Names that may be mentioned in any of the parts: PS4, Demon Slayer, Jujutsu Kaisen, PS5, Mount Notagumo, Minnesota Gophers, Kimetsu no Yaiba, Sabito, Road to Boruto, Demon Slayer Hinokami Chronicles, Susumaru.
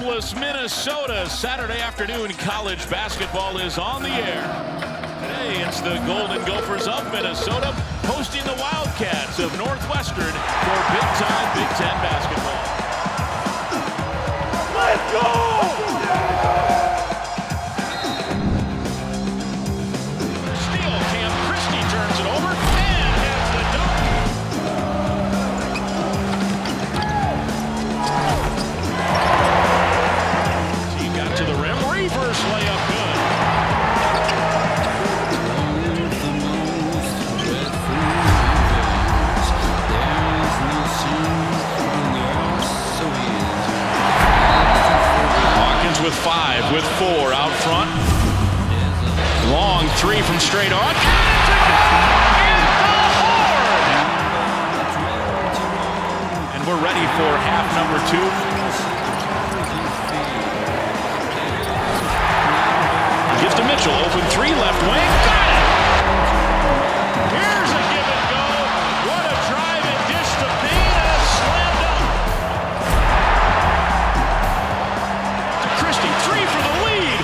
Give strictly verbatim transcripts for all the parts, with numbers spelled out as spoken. Minneapolis, Minnesota. Saturday afternoon college basketball is on the air. Today it's the Golden Gophers of Minnesota hosting the Wildcats of Northwestern for big-time Big Ten basketball. Let's go! Yeah! Five with four out front. Long three from straight on. And we're ready for half number two. Gives to Mitchell. Open three, left wing. Got it! Here's a give and go. What a drive and dish to Payne. A slam dunk. To Christie. Three for the lead.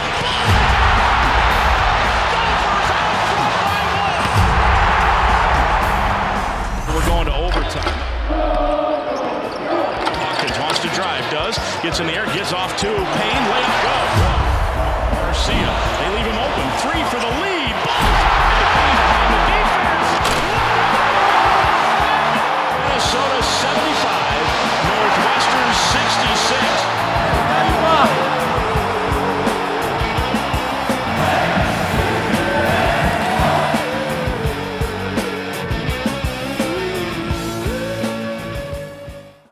We're going to overtime. Hawkins wants to drive, does. Gets in the air, gives off two. Payne, layup, go. Garcia, they leave him open. Three for the lead. Minnesota seventy-five.